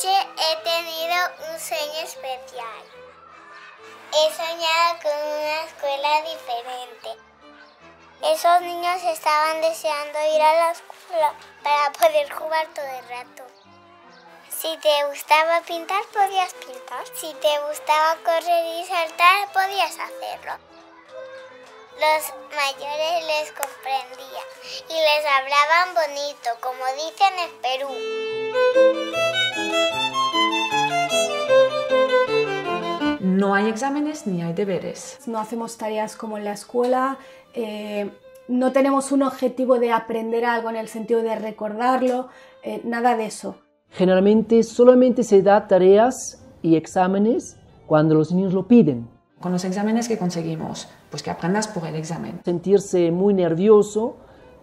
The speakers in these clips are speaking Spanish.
noche he tenido un sueño especial. He soñado con una escuela diferente. Esos niños estaban deseando ir a la escuela para poder jugar todo el rato. Si te gustaba pintar, podías pintar. Si te gustaba correr y saltar, podías hacerlo. Los mayores les comprendían y les hablaban bonito, como dicen en Perú. No hay exámenes ni hay deberes. No hacemos tareas como en la escuela, no tenemos un objetivo de aprender algo en el sentido de recordarlo, nada de eso. Generalmente solamente se da tareas y exámenes cuando los niños lo piden. Con los exámenes que conseguimos, pues que aprendas por el examen. Sentirse muy nervioso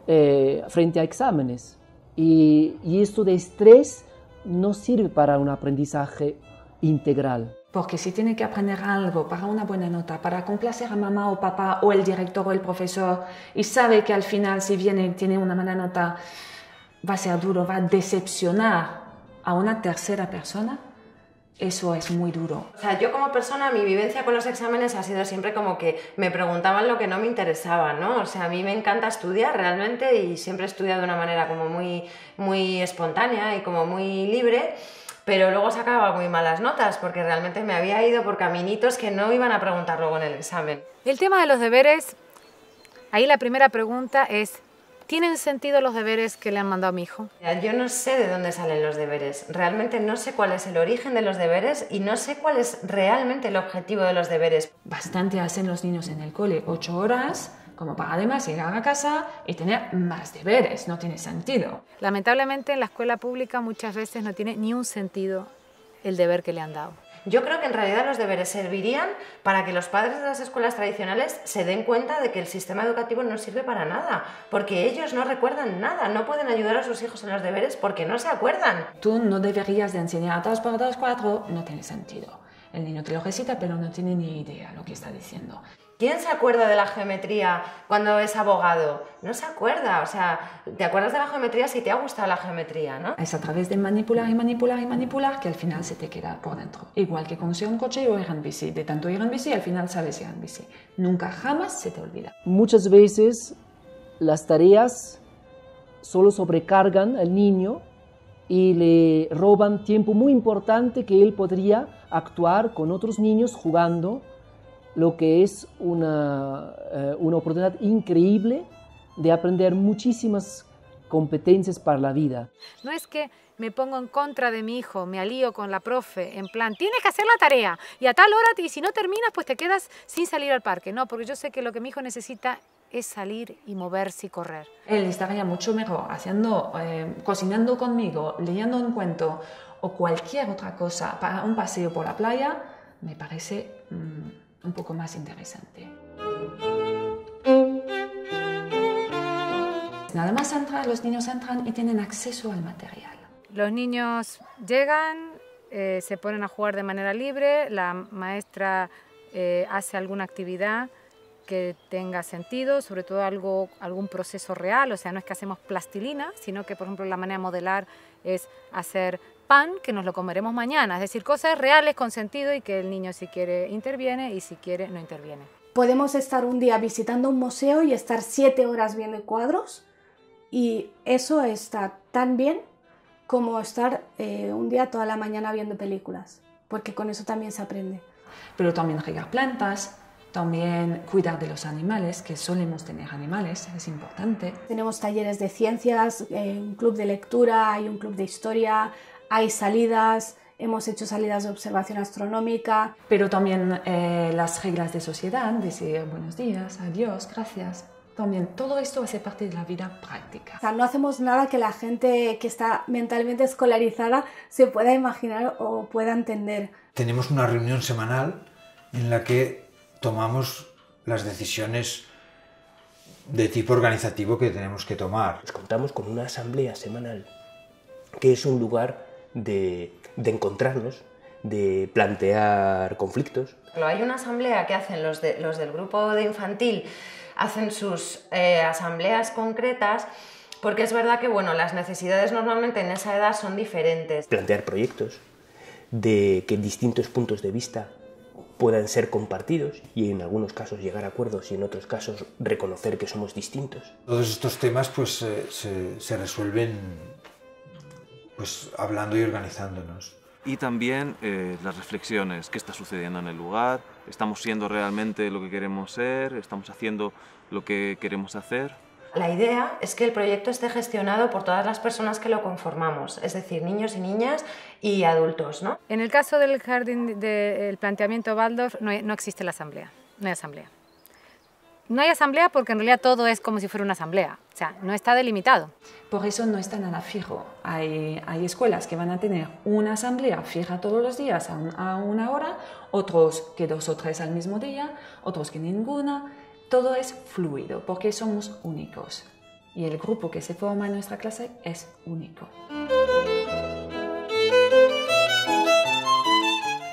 frente a exámenes y esto de estrés no sirve para un aprendizaje integral. Porque si tiene que aprender algo para una buena nota, para complacer a mamá o papá o el director o el profesor y sabe que al final si viene tiene una mala nota, va a ser duro, va a decepcionar a una tercera persona. Eso es muy duro. O sea, yo como persona, mi vivencia con los exámenes ha sido siempre como que me preguntaban lo que no me interesaba, ¿no? O sea, a mí me encanta estudiar realmente y siempre he estudiado de una manera como muy espontánea y como muy libre, pero luego sacaba muy malas notas porque realmente me había ido por caminitos que no iban a preguntar luego en el examen. El tema de los deberes, ahí la primera pregunta es: ¿tienen sentido los deberes que le han mandado a mi hijo? Yo no sé de dónde salen los deberes. Realmente no sé cuál es el origen de los deberes y no sé cuál es realmente el objetivo de los deberes. Bastante hacen los niños en el cole, 8 horas, como para además llegar a casa y tener más deberes. No tiene sentido. Lamentablemente en la escuela pública muchas veces no tiene ni un sentido el deber que le han dado. Yo creo que en realidad los deberes servirían para que los padres de las escuelas tradicionales se den cuenta de que el sistema educativo no sirve para nada, porque ellos no recuerdan nada, no pueden ayudar a sus hijos en los deberes porque no se acuerdan. Tú no deberías de enseñar 2 por 2, 4, no tiene sentido. El niño te lo recita pero no tiene ni idea lo que está diciendo. ¿Quién se acuerda de la geometría cuando es abogado? No se acuerda, o sea, te acuerdas de la geometría si te ha gustado la geometría, ¿no? Es a través de manipular y manipular y manipular que al final se te queda por dentro. Igual que conducir un coche o ir en bici, de tanto ir en bici al final sabes ir en bici. Nunca jamás se te olvida. Muchas veces las tareas solo sobrecargan al niño y le roban tiempo muy importante que él podría actuar con otros niños jugando, lo que es una oportunidad increíble de aprender muchísimas competencias para la vida. No es que me pongo en contra de mi hijo, me alío con la profe, en plan, tienes que hacer la tarea y a tal hora, y si no terminas, pues te quedas sin salir al parque. No, porque yo sé que lo que mi hijo necesita es salir y moverse y correr. Él estaría mucho mejor haciendo, cocinando conmigo, leyendo un cuento o cualquier otra cosa para un paseo por la playa, me parece un poco más interesante. Nada más entrar, los niños entran y tienen acceso al material. Los niños llegan, se ponen a jugar de manera libre, la maestra hace alguna actividad que tenga sentido, sobre todo algún proceso real, o sea, no es que hacemos plastilina, sino que, por ejemplo, la manera de modelar es hacer pan que nos lo comeremos mañana, es decir, cosas reales con sentido y que el niño si quiere interviene y si quiere no interviene. Podemos estar un día visitando un museo y estar 7 horas viendo cuadros y eso está tan bien como estar un día toda la mañana viendo películas, porque con eso también se aprende. Pero también regar plantas, también cuidar de los animales, que solemos tener animales, es importante. Tenemos talleres de ciencias, un club de lectura, hay un club de historia. Hay salidas, hemos hecho salidas de observación astronómica. Pero también las reglas de sociedad, decir buenos días, adiós, gracias. También todo esto hace parte de la vida práctica. O sea, no hacemos nada que la gente que está mentalmente escolarizada se pueda imaginar o pueda entender. Tenemos una reunión semanal en la que tomamos las decisiones de tipo organizativo que tenemos que tomar. Nos contamos con una asamblea semanal que es un lugar de encontrarnos, de plantear conflictos. Hay una asamblea que hacen los del grupo de infantil, hacen sus asambleas concretas Porque es verdad que bueno, las necesidades normalmente en esa edad son diferentes. Plantear proyectos, de que distintos puntos de vista puedan ser compartidos y en algunos casos llegar a acuerdos y en otros casos reconocer que somos distintos. Todos estos temas pues se resuelven pues hablando y organizándonos. Y también las reflexiones, qué está sucediendo en el lugar, estamos siendo realmente lo que queremos ser, estamos haciendo lo que queremos hacer. La idea es que el proyecto esté gestionado por todas las personas que lo conformamos, es decir, niños y niñas y adultos, ¿no? En el caso del jardín del planteamiento Waldorf no existe la asamblea, no hay asamblea. No hay asamblea porque en realidad todo es como si fuera una asamblea, o sea, no está delimitado. Por eso no está nada fijo. Hay escuelas que van a tener una asamblea fija todos los días a una hora, otros que 2 o 3 al mismo día, otros que ninguna. Todo es fluido porque somos únicos y el grupo que se forma en nuestra clase es único.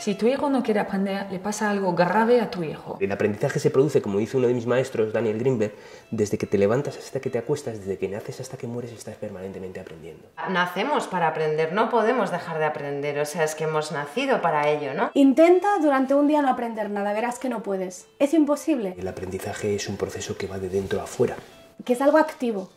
Si tu hijo no quiere aprender, le pasa algo grave a tu hijo. El aprendizaje se produce, como dice uno de mis maestros, Daniel Greenberg, desde que te levantas hasta que te acuestas, desde que naces hasta que mueres, estás permanentemente aprendiendo. Nacemos para aprender, no podemos dejar de aprender, o sea, es que hemos nacido para ello, ¿no? Intenta durante un día no aprender nada, verás que no puedes, es imposible. El aprendizaje es un proceso que va de dentro a fuera. Que es algo activo,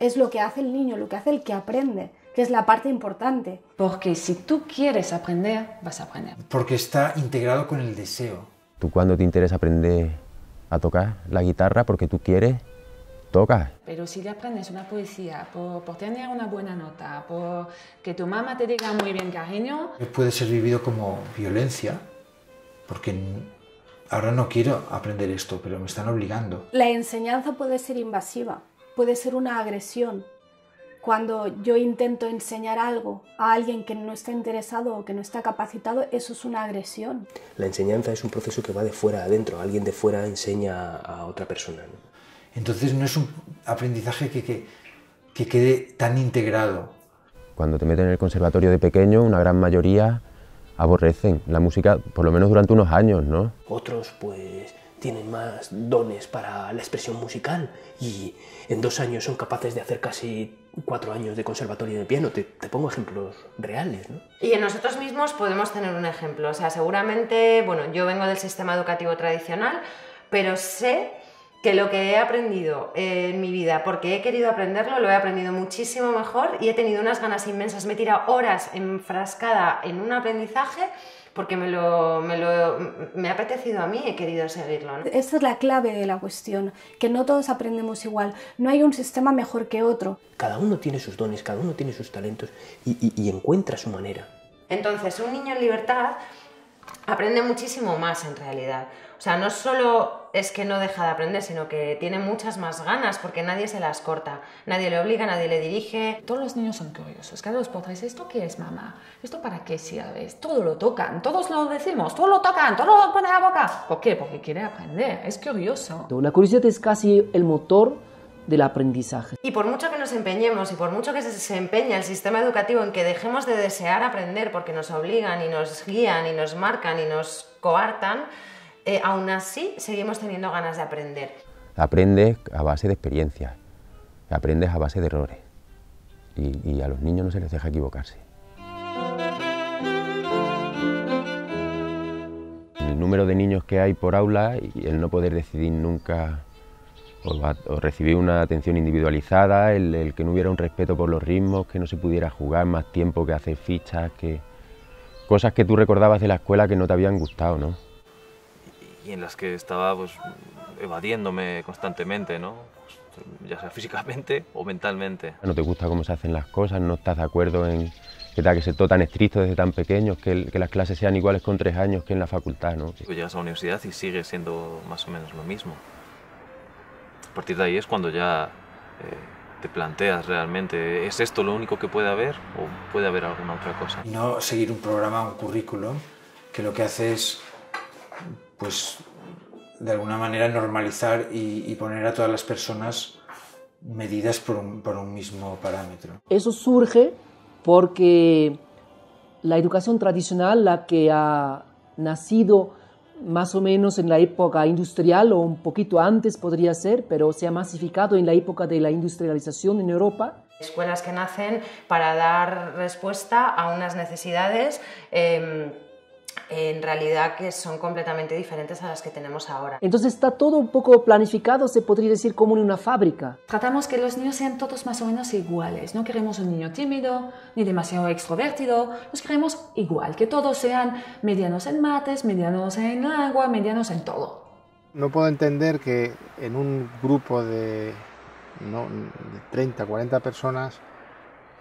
es lo que hace el niño, lo que hace el que aprende, que es la parte importante. Porque si tú quieres aprender, vas a aprender. Porque está integrado con el deseo. Tú cuando te interesa aprender a tocar la guitarra porque tú quieres, tocas. Pero si te aprendes una poesía por tener una buena nota, por que tu mamá te diga muy bien cariño... Puede ser vivido como violencia, porque ahora no quiero aprender esto, pero me están obligando. La enseñanza puede ser invasiva, puede ser una agresión. Cuando yo intento enseñar algo a alguien que no está interesado o que no está capacitado, eso es una agresión. La enseñanza es un proceso que va de fuera a adentro. Alguien de fuera enseña a otra persona, ¿no? Entonces no es un aprendizaje que quede tan integrado. Cuando te meten en el conservatorio de pequeño, una gran mayoría aborrecen la música, por lo menos durante unos años, ¿no? Otros, pues... tienen más dones para la expresión musical y en 2 años son capaces de hacer casi 4 años de conservatorio de piano. Te pongo ejemplos reales, ¿no? Y en nosotros mismos podemos tener un ejemplo. O sea, seguramente, bueno, yo vengo del sistema educativo tradicional, pero sé que lo que he aprendido en mi vida, porque he querido aprenderlo, lo he aprendido muchísimo mejor y he tenido unas ganas inmensas. Me he tirado horas enfrascada en un aprendizaje porque me ha apetecido a mí y he querido seguirlo, ¿no? Esa es la clave de la cuestión, que no todos aprendemos igual, no hay un sistema mejor que otro. Cada uno tiene sus dones, cada uno tiene sus talentos y encuentra su manera. Entonces, un niño en libertad aprende muchísimo más en realidad. O sea, no solo es que no deja de aprender, sino que tiene muchas más ganas porque nadie se las corta, nadie le obliga, nadie le dirige. Todos los niños son curiosos, cada 2 por 3, ¿esto qué es, mamá? ¿Esto para qué sirve? Todo lo tocan, todos lo decimos, todos lo tocan, todos lo ponen a la boca. ¿Por qué? Porque quiere aprender, es curioso. La curiosidad es casi el motor del aprendizaje. Y por mucho que nos empeñemos y por mucho que se empeña el sistema educativo en que dejemos de desear aprender porque nos obligan y nos guían y nos marcan y nos coartan, aún así seguimos teniendo ganas de aprender. Aprendes a base de experiencia, aprendes a base de errores y a los niños no se les deja equivocarse. El número de niños que hay por aula y el no poder decidir nunca o recibir una atención individualizada, el que no hubiera un respeto por los ritmos, que no se pudiera jugar más tiempo, que hacer fichas, que cosas que tú recordabas de la escuela que no te habían gustado, ¿no? Y en las que estaba pues, evadiéndome constantemente, ¿no? Pues, ya sea físicamente o mentalmente. No te gusta cómo se hacen las cosas, no estás de acuerdo en que tenga que ser todo tan estricto desde tan pequeños, que las clases sean iguales con 3 años que en la facultad, ¿no? Pues llegas a la universidad y sigue siendo más o menos lo mismo. A partir de ahí es cuando ya te planteas realmente, ¿es esto lo único que puede haber o puede haber alguna otra cosa? Y no seguir un programa, un currículum, que lo que hace es, pues, de alguna manera normalizar y poner a todas las personas medidas por un mismo parámetro. Eso surge porque la educación tradicional, la que ha nacido más o menos en la época industrial o un poquito antes podría ser, pero se ha masificado en la época de la industrialización en Europa. Escuelas que nacen para dar respuesta a unas necesidades en realidad que son completamente diferentes a las que tenemos ahora. Entonces está todo un poco planificado, se podría decir, como en una fábrica. Tratamos que los niños sean todos más o menos iguales. No queremos un niño tímido ni demasiado extrovertido. Los queremos igual, que todos sean medianos en mates, medianos en lengua, medianos en todo. No puedo entender que en un grupo de 30, 40 personas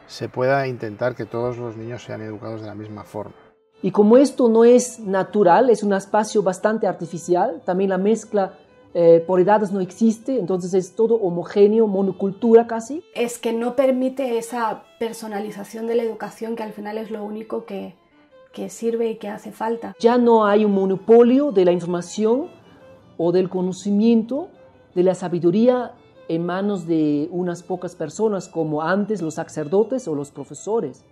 se pueda intentar que todos los niños sean educados de la misma forma. Y como esto no es natural, es un espacio bastante artificial, también la mezcla por edades no existe, entonces es todo homogéneo, monocultura casi. Es que no permite esa personalización de la educación que al final es lo único que sirve y que hace falta. Ya no hay un monopolio de la información o del conocimiento, de la sabiduría en manos de unas pocas personas como antes los sacerdotes o los profesores.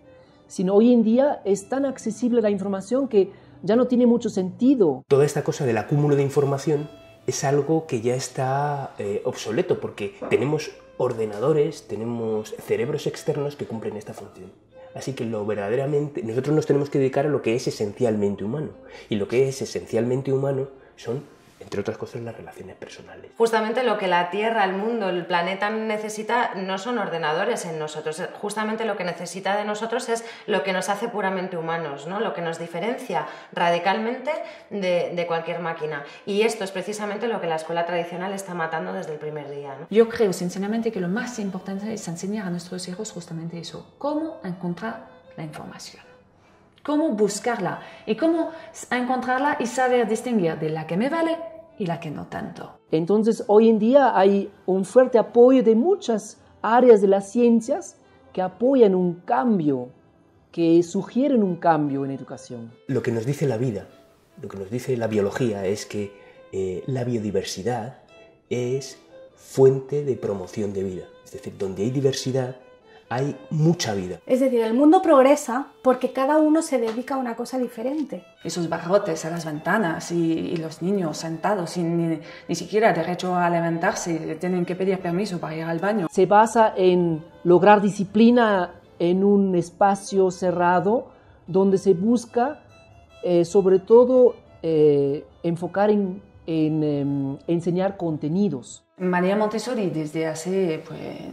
Sino hoy en día es tan accesible la información que ya no tiene mucho sentido. Toda esta cosa del acúmulo de información es algo que ya está obsoleto, porque tenemos ordenadores, tenemos cerebros externos que cumplen esta función. Así que lo verdaderamente, nosotros nos tenemos que dedicar a lo que es esencialmente humano. Y lo que es esencialmente humano son, entre otras cosas, las relaciones personales. Justamente lo que la Tierra, el mundo, el planeta necesita no son ordenadores en nosotros. Justamente lo que necesita de nosotros es lo que nos hace puramente humanos, ¿no? Lo que nos diferencia radicalmente de cualquier máquina. Y esto es precisamente lo que la escuela tradicional está matando desde el primer día, ¿no? Yo creo sinceramente que lo más importante es enseñar a nuestros hijos justamente eso, cómo encontrar la información. Cómo buscarla y cómo encontrarla y saber distinguir de la que me vale y la que no tanto. Entonces, hoy en día hay un fuerte apoyo de muchas áreas de las ciencias que apoyan un cambio, que sugieren un cambio en educación. Lo que nos dice la vida, lo que nos dice la biología es que la biodiversidad es fuente de promoción de vida. Es decir, donde hay diversidad, hay mucha vida. Es decir, el mundo progresa porque cada uno se dedica a una cosa diferente. Esos barrotes a las ventanas y los niños sentados sin ni siquiera derecho a levantarse, tienen que pedir permiso para ir al baño. Se basa en lograr disciplina en un espacio cerrado donde se busca sobre todo enfocar en enseñar contenidos. María Montessori desde hace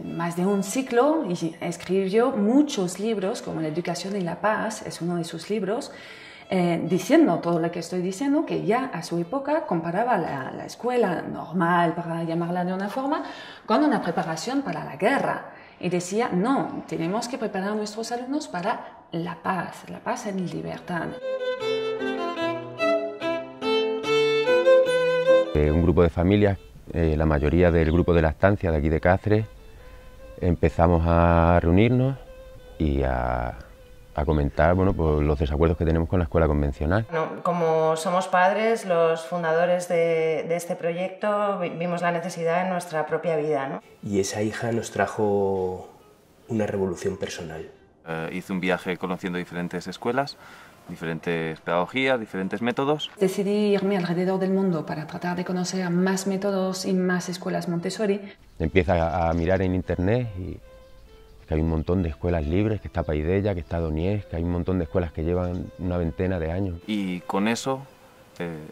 más de un siglo escribió muchos libros, como La educación y la paz, es uno de sus libros, diciendo todo lo que estoy diciendo, que ya a su época comparaba la escuela normal, para llamarla de una forma, con una preparación para la guerra. Y decía, no, tenemos que preparar a nuestros alumnos para la paz en libertad. Un grupo de familias, la mayoría del grupo de lactancia de aquí de Cáceres, empezamos a reunirnos y a comentar pues los desacuerdos que tenemos con la escuela convencional. Bueno, como somos padres, los fundadores de este proyecto, vimos la necesidad en nuestra propia vida, ¿no? Y esa hija nos trajo una revolución personal. Hice un viaje conociendo diferentes escuelas, diferentes pedagogías, diferentes métodos. Decidí irme alrededor del mundo para tratar de conocer más métodos y más escuelas Montessori. Empieza a mirar en internet y es que hay un montón de escuelas libres, que está Paideia, que está Doniés, que hay un montón de escuelas que llevan una veintena de años. Y con eso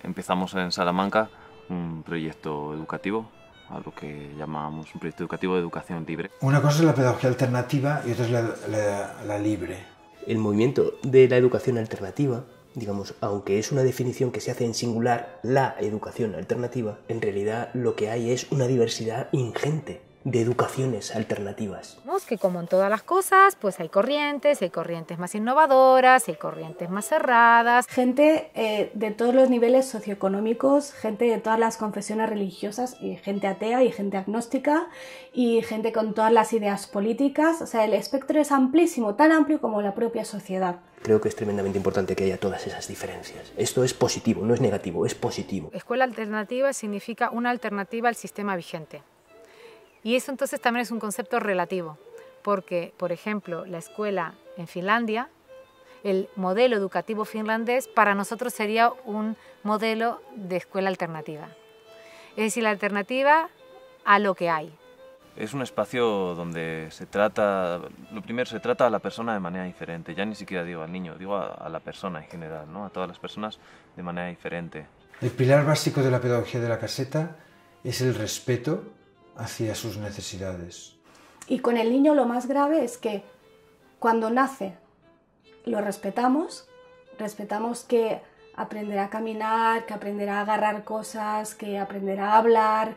empezamos en Salamanca un proyecto educativo, a lo que llamamos un proyecto educativo de educación libre. Una cosa es la pedagogía alternativa y otra es la libre. El movimiento de la educación alternativa, digamos, aunque es una definición que se hace en singular, la educación alternativa, en realidad lo que hay es una diversidad ingente de educaciones alternativas. Que como en todas las cosas, pues hay corrientes más innovadoras, hay corrientes más cerradas. Gente de todos los niveles socioeconómicos, gente de todas las confesiones religiosas, y gente atea y gente agnóstica, y gente con todas las ideas políticas. O sea, el espectro es amplísimo, tan amplio como la propia sociedad. Creo que es tremendamente importante que haya todas esas diferencias. Esto es positivo, no es negativo, es positivo. Escuela alternativa significa una alternativa al sistema vigente. Y eso entonces también es un concepto relativo, porque, por ejemplo, la escuela en Finlandia el modelo educativo finlandés para nosotros sería un modelo de escuela alternativa. Es decir, la alternativa a lo que hay. Es un espacio donde se trata, lo primero, se trata a la persona de manera diferente. Ya ni siquiera digo al niño, digo a la persona en general, ¿no? A todas las personas de manera diferente. El pilar básico de la pedagogía de la caseta es el respeto hacia sus necesidades. Y con el niño lo más grave es que cuando nace lo respetamos, respetamos que aprenderá a caminar, que aprenderá a agarrar cosas, que aprenderá a hablar,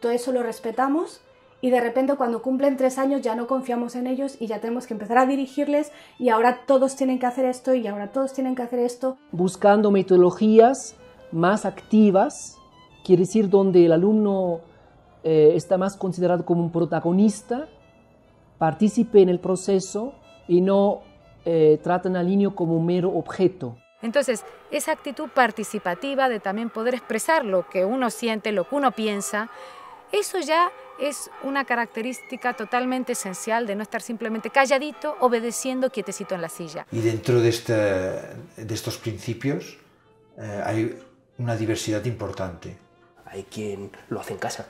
todo eso lo respetamos. Y de repente cuando cumplen 3 años ya no confiamos en ellos y ya tenemos que empezar a dirigirles y ahora todos tienen que hacer esto y ahora todos tienen que hacer esto. Buscando metodologías más activas, quiere decir donde el alumno está más considerado como un protagonista, participe en el proceso y no tratan al niño como un mero objeto. Entonces, esa actitud participativa de también poder expresar lo que uno siente, lo que uno piensa, eso ya es una característica totalmente esencial de no estar simplemente calladito, obedeciendo, quietecito en la silla. Y dentro de estos principios hay una diversidad importante. Hay quien lo hace en casa.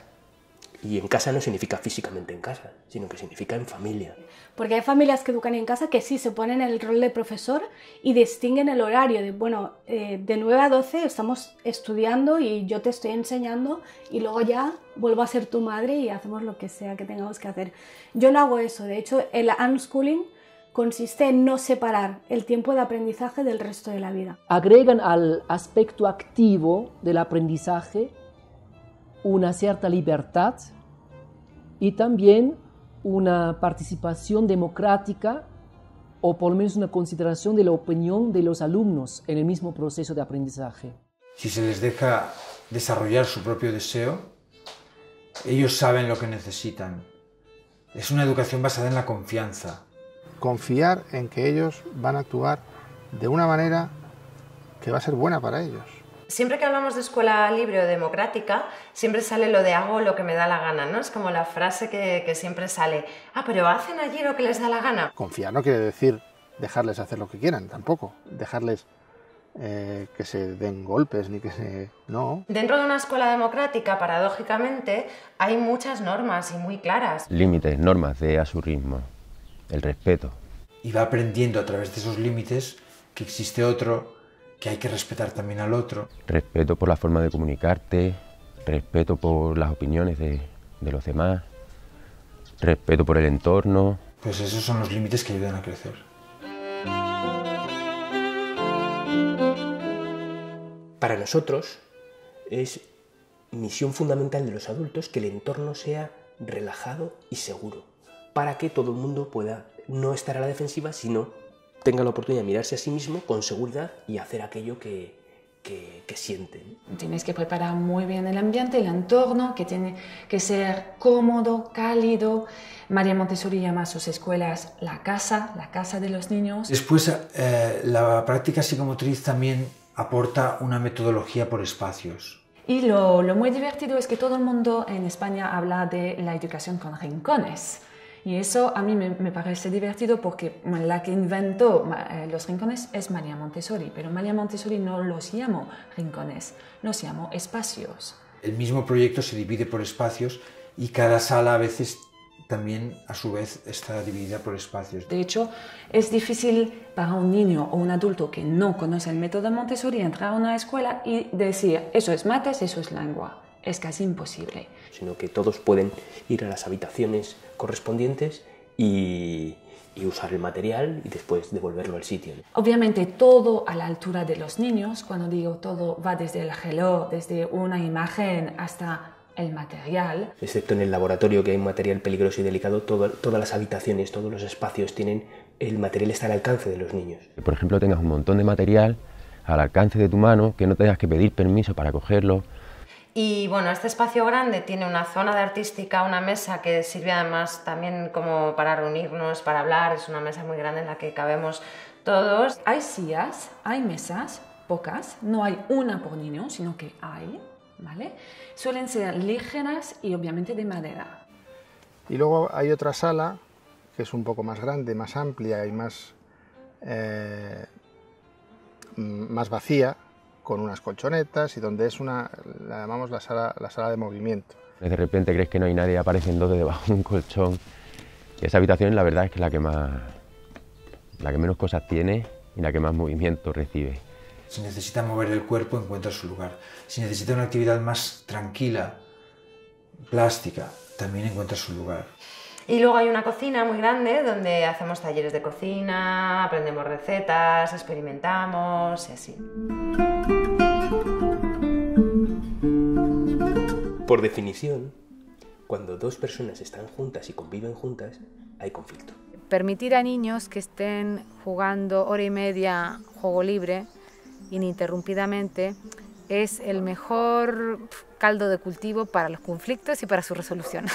Y en casa no significa físicamente en casa, sino que significa en familia. Porque hay familias que educan en casa que sí se ponen en el rol de profesor y distinguen el horario de, bueno, de 9 a 12 estamos estudiando y yo te estoy enseñando y luego ya vuelvo a ser tu madre y hacemos lo que sea que tengamos que hacer. Yo no hago eso, de hecho el unschooling consiste en no separar el tiempo de aprendizaje del resto de la vida. Agregan al aspecto activo del aprendizaje una cierta libertad y también una participación democrática o por lo menos una consideración de la opinión de los alumnos en el mismo proceso de aprendizaje. Si se les deja desarrollar su propio deseo, ellos saben lo que necesitan. Es una educación basada en la confianza. Confiar en que ellos van a actuar de una manera que va a ser buena para ellos. Siempre que hablamos de escuela libre o democrática, siempre sale lo de hago lo que me da la gana, ¿no? Es como la frase que siempre sale. Ah, pero hacen allí lo que les da la gana. Confiar no quiere decir dejarles hacer lo que quieran, tampoco. Dejarles que se den golpes ni que se... No. Dentro de una escuela democrática, paradójicamente, hay muchas normas y muy claras. Límites, normas de a su ritmo, el respeto. Y va aprendiendo a través de esos límites que existe otro, que hay que respetar también al otro. Respeto por la forma de comunicarte, respeto por las opiniones de los demás, respeto por el entorno. Pues esos son los límites que ayudan a crecer. Para nosotros es misión fundamental de los adultos que el entorno sea relajado y seguro, para que todo el mundo pueda no estar a la defensiva, sino tenga la oportunidad de mirarse a sí mismo con seguridad y hacer aquello que sienten. Tienes que preparar muy bien el ambiente, el entorno, que tiene que ser cómodo, cálido. María Montessori llama a sus escuelas la casa de los niños. Después, la práctica psicomotriz también aporta una metodología por espacios. Y lo muy divertido es que todo el mundo en España habla de la educación con rincones. Y eso a mí me parece divertido porque la que inventó los rincones es María Montessori, pero María Montessori no los llamó rincones, los llamó espacios. El mismo proyecto se divide por espacios y cada sala a veces también a su vez está dividida por espacios. De hecho, es difícil para un niño o un adulto que no conoce el método Montessori entrar a una escuela y decir eso es mates, eso es lengua. Es casi imposible. Sino que todos pueden ir a las habitaciones correspondientes y usar el material y después devolverlo al sitio. Obviamente todo a la altura de los niños, cuando digo todo va desde el reloj, desde una imagen hasta el material. Excepto en el laboratorio que hay un material peligroso y delicado, todas las habitaciones, todos los espacios tienen, el material está al alcance de los niños. Que por ejemplo tengas un montón de material al alcance de tu mano, que no tengas que pedir permiso para cogerlo. Y bueno, este espacio grande tiene una zona de artística, una mesa que sirve además también como para reunirnos, para hablar, es una mesa muy grande en la que cabemos todos. Hay sillas, hay mesas, pocas, no hay una por niño, sino que hay, ¿vale? Suelen ser ligeras y obviamente de madera. Y luego hay otra sala que es un poco más grande, más amplia y más más vacía, con unas colchonetas, y donde es una, la llamamos la sala de movimiento. De repente crees que no hay nadie, aparecen dos de debajo de un colchón. Y esa habitación la verdad es que es la que menos cosas tiene y la que más movimiento recibe. Si necesita mover el cuerpo, encuentra su lugar. Si necesita una actividad más tranquila, plástica, también encuentra su lugar. Y luego hay una cocina muy grande donde hacemos talleres de cocina, aprendemos recetas, experimentamos y así. Por definición, cuando dos personas están juntas y conviven juntas, hay conflicto. Permitir a niños que estén jugando hora y media juego libre, ininterrumpidamente, es el mejor caldo de cultivo para los conflictos y para su resolución.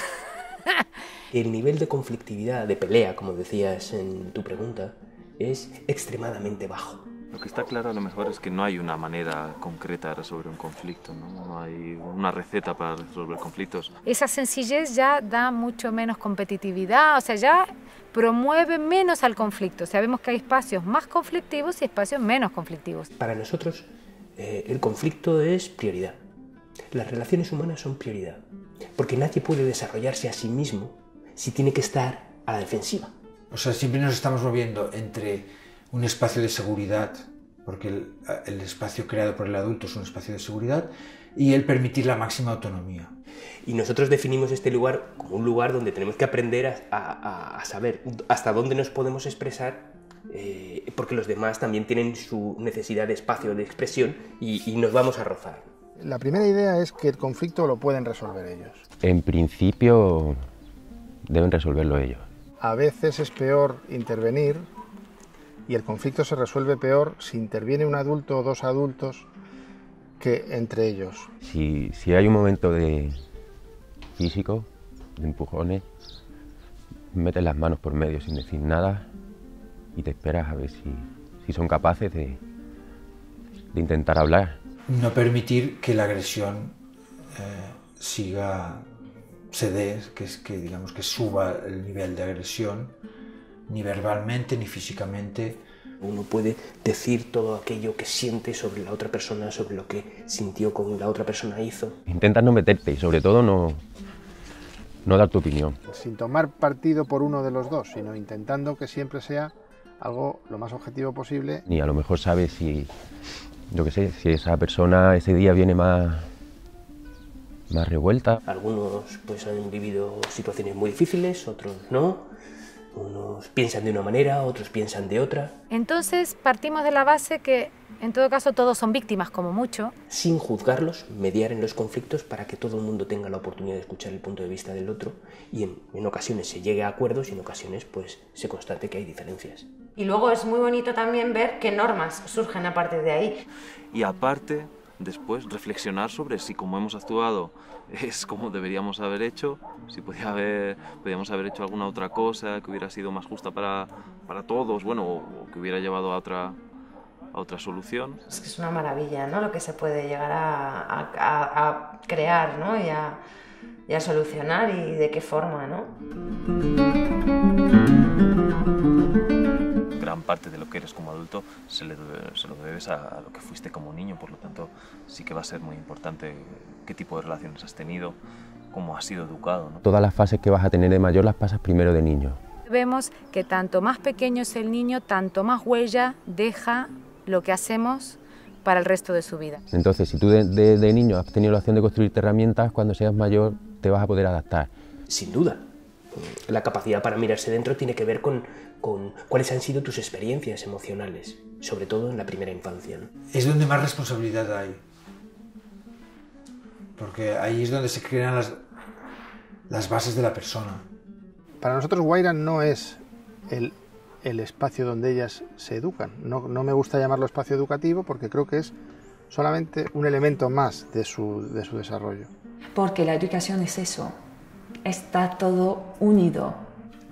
El nivel de conflictividad, de pelea, como decías en tu pregunta, es extremadamente bajo. Lo que está claro a lo mejor es que no hay una manera concreta de resolver un conflicto, no hay una receta para resolver conflictos. Esa sencillez ya da mucho menos competitividad, o sea, ya promueve menos al conflicto. O sea, vemos que hay espacios más conflictivos y espacios menos conflictivos. Para nosotros el conflicto es prioridad. Las relaciones humanas son prioridad. Porque nadie puede desarrollarse a sí mismo si tiene que estar a la defensiva. O sea, siempre nos estamos moviendo entre un espacio de seguridad, porque el espacio creado por el adulto es un espacio de seguridad, y el permitir la máxima autonomía. Y nosotros definimos este lugar como un lugar donde tenemos que aprender a saber hasta dónde nos podemos expresar, porque los demás también tienen su necesidad de espacio, de expresión, y nos vamos a rozar. La primera idea es que el conflicto lo pueden resolver ellos. En principio, deben resolverlo ellos. A veces es peor intervenir y el conflicto se resuelve peor si interviene un adulto o dos adultos que entre ellos. Si hay un momento de físico, de empujones, metes las manos por medio sin decir nada y te esperas a ver si son capaces de intentar hablar. No permitir que la agresión que suba el nivel de agresión, ni verbalmente ni físicamente. Uno puede decir todo aquello que siente sobre la otra persona, sobre lo que sintió con la otra persona hizo. Intentas no meterte y sobre todo no dar tu opinión. Sin tomar partido por uno de los dos, sino intentando que siempre sea algo lo más objetivo posible. Y a lo mejor sabes si... Yo qué sé, si esa persona ese día viene más revuelta. Algunos pues han vivido situaciones muy difíciles, otros no. Unos piensan de una manera, otros piensan de otra. Entonces partimos de la base que en todo caso todos son víctimas, como mucho. Sin juzgarlos, mediar en los conflictos para que todo el mundo tenga la oportunidad de escuchar el punto de vista del otro y en ocasiones se llegue a acuerdos y en ocasiones pues se constate que hay diferencias. Y luego es muy bonito también ver qué normas surgen a partir de ahí. Y aparte, después reflexionar sobre si como hemos actuado es como deberíamos haber hecho, si podíamos haber hecho alguna otra cosa que hubiera sido más justa para todos, bueno, o que hubiera llevado a otra solución. Es que es una maravilla, ¿no?, lo que se puede llegar a crear, ¿no?, y a solucionar y de qué forma, ¿no? Gran parte de lo que eres como adulto se lo debes a lo que fuiste como niño, por lo tanto sí que va a ser muy importante qué tipo de relaciones has tenido, cómo has sido educado, ¿no? Todas las fases que vas a tener de mayor las pasas primero de niño. Vemos que tanto más pequeño es el niño, tanto más huella deja lo que hacemos para el resto de su vida. Entonces, si tú de niño has tenido la opción de construirte herramientas, cuando seas mayor te vas a poder adaptar. Sin duda. La capacidad para mirarse dentro tiene que ver con cuáles han sido tus experiencias emocionales, sobre todo en la primera infancia, ¿no? Es donde más responsabilidad hay, porque ahí es donde se crean las bases de la persona. Para nosotros Waira no es el espacio donde ellas se educan. No me gusta llamarlo espacio educativo porque creo que es solamente un elemento más de su desarrollo. Porque la educación es eso. Está todo unido.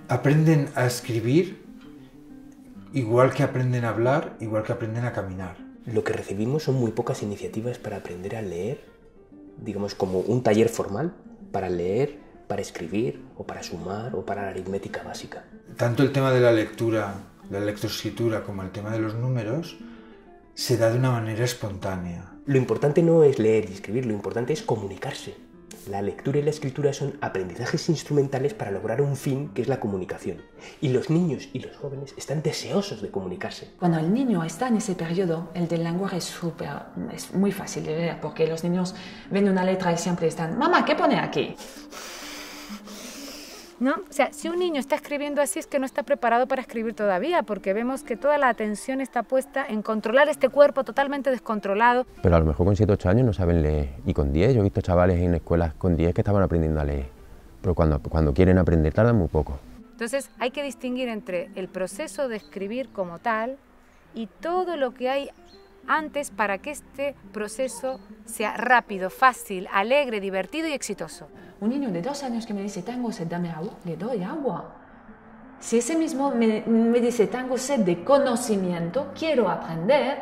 Aprenden a escribir igual que aprenden a hablar, igual que aprenden a caminar. Lo que recibimos son muy pocas iniciativas para aprender a leer, digamos como un taller formal para leer, para escribir o para sumar o para la aritmética básica. Tanto el tema de la lectura la electroescritura como el tema de los números, se da de una manera espontánea. Lo importante no es leer y escribir, lo importante es comunicarse. La lectura y la escritura son aprendizajes instrumentales para lograr un fin, que es la comunicación. Y los niños y los jóvenes están deseosos de comunicarse. Cuando el niño está en ese periodo, el del lenguaje es muy fácil de leer, porque los niños ven una letra y siempre están, mamá, ¿qué pone aquí? ¿No? O sea, si un niño está escribiendo así es que no está preparado para escribir todavía, porque vemos que toda la atención está puesta en controlar este cuerpo totalmente descontrolado. Pero a lo mejor con 7 o 8 años no saben leer, y con 10, yo he visto chavales en escuelas con 10 que estaban aprendiendo a leer, pero cuando quieren aprender tardan muy poco. Entonces hay que distinguir entre el proceso de escribir como tal y todo lo que hay antes para que este proceso sea rápido, fácil, alegre, divertido y exitoso. Un niño de 2 años que me dice, tengo sed, dame agua, le doy agua. Si ese mismo me dice, tengo sed de conocimiento, quiero aprender,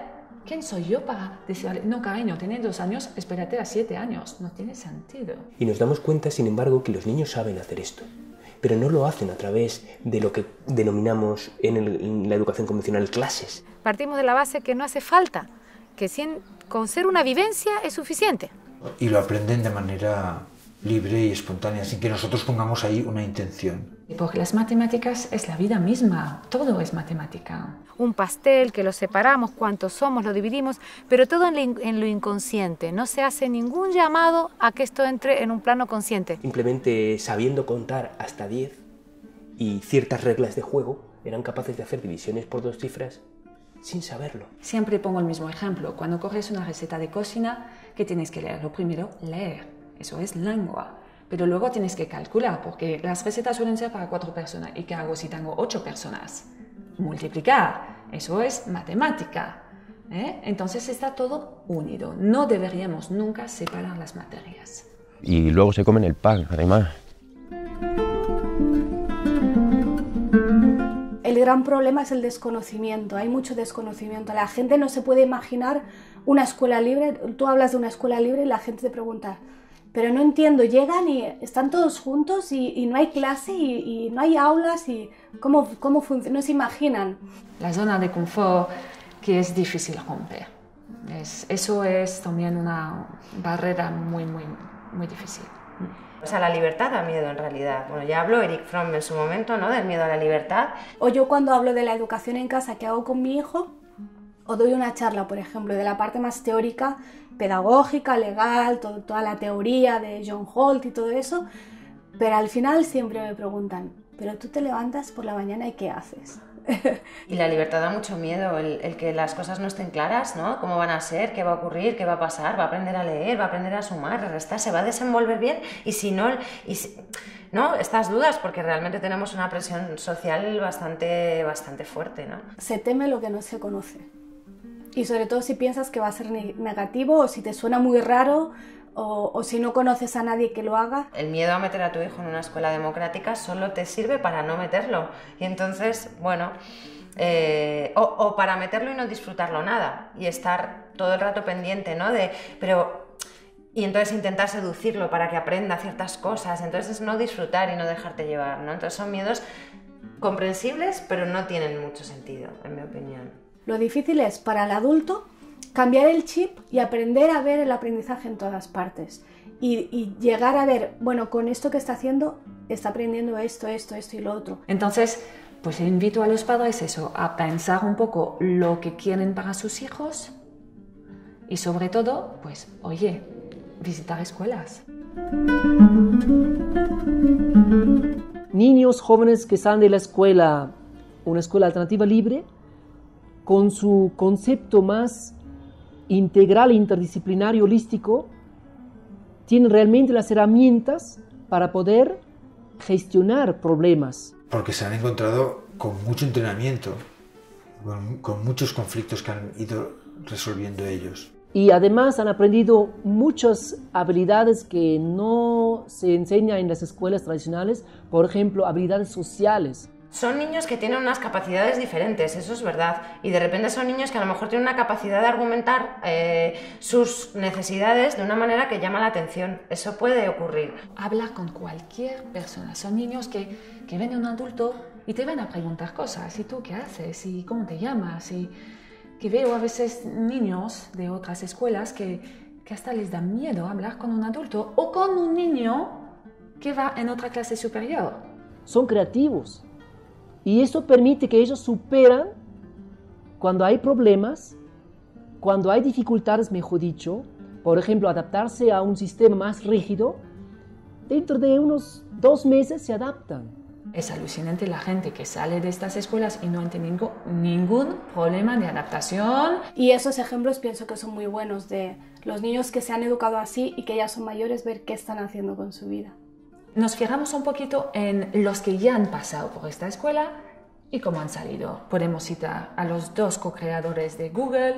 ¿quién soy yo para decirle, no cariño, tienes 2 años, espérate a 7 años? No tiene sentido. Y nos damos cuenta, sin embargo, que los niños saben hacer esto, pero no lo hacen a través de lo que denominamos en la educación convencional clases. Partimos de la base que no hace falta, que con ser una vivencia es suficiente. Y lo aprenden de manera libre y espontánea, sin que nosotros pongamos ahí una intención. Porque las matemáticas es la vida misma, todo es matemática. Un pastel que lo separamos, cuántos somos, lo dividimos, pero todo en lo inconsciente. No se hace ningún llamado a que esto entre en un plano consciente. Simplemente sabiendo contar hasta 10 y ciertas reglas de juego, eran capaces de hacer divisiones por 2 cifras sin saberlo. Siempre pongo el mismo ejemplo. Cuando coges una receta de cocina, ¿qué tienes que leer? Lo primero, leer. Eso es lengua. Pero luego tienes que calcular, porque las recetas suelen ser para 4 personas. ¿Y qué hago si tengo 8 personas? Multiplicar. Eso es matemática. Entonces está todo unido. No deberíamos nunca separar las materias. Y luego se comen el pan, además. El gran problema es el desconocimiento. Hay mucho desconocimiento. La gente no se puede imaginar una escuela libre. Tú hablas de una escuela libre y la gente te pregunta, pero no entiendo, llegan y están todos juntos y no hay clase y no hay aulas y cómo funciona, no se imaginan. La zona de confort que es difícil romper, eso es también una barrera muy, muy, muy difícil. O sea, la libertad da miedo en realidad. Bueno, ya habló Eric Fromm en su momento, ¿no?, del miedo a la libertad. O yo cuando hablo de la educación en casa que hago con mi hijo, o doy una charla, por ejemplo, de la parte más teórica, pedagógica, legal, toda la teoría de John Holt y todo eso, pero al final siempre me preguntan, ¿pero tú te levantas por la mañana y qué haces? Y la libertad da mucho miedo, el que las cosas no estén claras, ¿no? ¿Cómo van a ser? ¿Qué va a ocurrir? ¿Qué va a pasar? ¿Va a aprender a leer? ¿Va a aprender a sumar? ¿A restar? ¿Se va a desenvolver bien? Y si no... ¿no? Estas dudas, porque realmente tenemos una presión social bastante fuerte, ¿no? Se teme lo que no se conoce. Y sobre todo si piensas que va a ser negativo, o si te suena muy raro, o si no conoces a nadie que lo haga. El miedo a meter a tu hijo en una escuela democrática solo te sirve para no meterlo. Y entonces, bueno, o para meterlo y no disfrutarlo nada. Y estar todo el rato pendiente, ¿no? Y entonces intentar seducirlo para que aprenda ciertas cosas. Entonces es no disfrutar y no dejarte llevar, ¿no? Entonces son miedos comprensibles, pero no tienen mucho sentido, en mi opinión. Lo difícil es, para el adulto, cambiar el chip y aprender a ver el aprendizaje en todas partes. Y llegar a ver, bueno, con esto que está haciendo, está aprendiendo esto y lo otro. Entonces, pues invito a los padres eso, a pensar un poco lo que quieren para sus hijos y sobre todo, pues, oye, visitar escuelas. Niños jóvenes que salen de la escuela, una escuela alternativa libre, con su concepto más integral, interdisciplinario, holístico, tienen realmente las herramientas para poder gestionar problemas. Porque se han encontrado con mucho entrenamiento, con muchos conflictos que han ido resolviendo ellos. Y además han aprendido muchas habilidades que no se enseñan en las escuelas tradicionales, por ejemplo, habilidades sociales. Son niños que tienen unas capacidades diferentes, eso es verdad, y de repente son niños que a lo mejor tienen una capacidad de argumentar sus necesidades de una manera que llama la atención, eso puede ocurrir. Hablar con cualquier persona, son niños que ven a un adulto y te van a preguntar cosas, ¿y tú qué haces? ¿Y cómo te llamas? Y que veo a veces niños de otras escuelas que hasta les da miedo hablar con un adulto o con un niño que va en otra clase superior. Son creativos y eso permite que ellos superan cuando hay problemas, cuando hay dificultades, mejor dicho, por ejemplo, adaptarse a un sistema más rígido, dentro de unos 2 meses se adaptan. Es alucinante la gente que sale de estas escuelas y no ha tenido ningún problema de adaptación. Y esos ejemplos pienso que son muy buenos de los niños que se han educado así y que ya son mayores, ver qué están haciendo con su vida. Nos fijamos un poquito en los que ya han pasado por esta escuela y cómo han salido. Podemos citar a los 2 co-creadores de Google,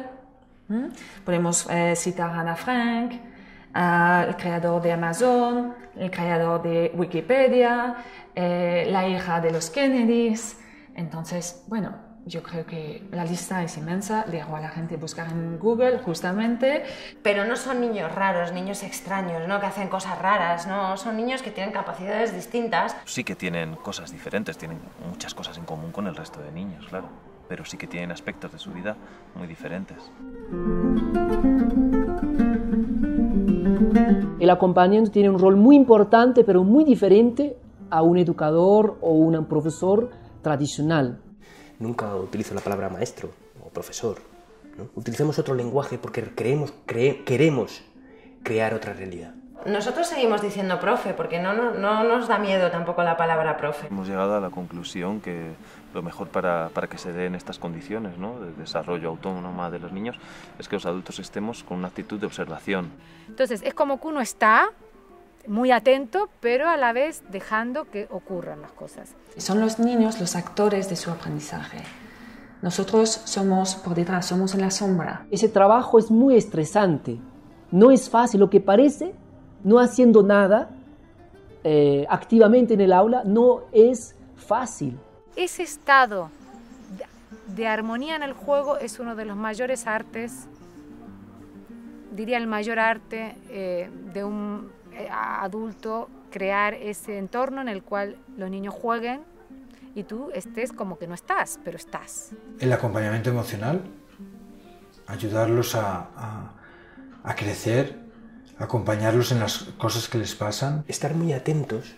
podemos citar a Ana Frank, al creador de Amazon, el creador de Wikipedia, la hija de los Kennedys. Entonces, bueno, yo creo que la lista es inmensa. Dejo a la gente buscar en Google, justamente. Pero no son niños raros, niños extraños, ¿no? Que hacen cosas raras, ¿no? Son niños que tienen capacidades distintas. Sí que tienen cosas diferentes, tienen muchas cosas en común con el resto de niños, claro. Pero sí que tienen aspectos de su vida muy diferentes. El acompañante tiene un rol muy importante, pero muy diferente a un educador o un profesor tradicional. Nunca utilizo la palabra maestro o profesor, ¿no? Utilizamos otro lenguaje porque queremos crear otra realidad. Nosotros seguimos diciendo profe porque no nos da miedo tampoco la palabra profe. Hemos llegado a la conclusión que lo mejor para que se den estas condiciones, ¿no?, de desarrollo autónoma de los niños es que los adultos estemos con una actitud de observación. Entonces es como que uno está muy atento pero a la vez dejando que ocurran las cosas. Son los niños los actores de su aprendizaje. Nosotros somos por detrás, somos en la sombra. Ese trabajo es muy estresante, no es fácil, lo que parece no haciendo nada activamente en el aula no es fácil. Ese estado de armonía en el juego es uno de los mayores artes, diría el mayor arte de un adulto, crear ese entorno en el cual los niños jueguen y tú estés como que no estás, pero estás. El acompañamiento emocional, ayudarlos a crecer, acompañarlos en las cosas que les pasan. Estar muy atentos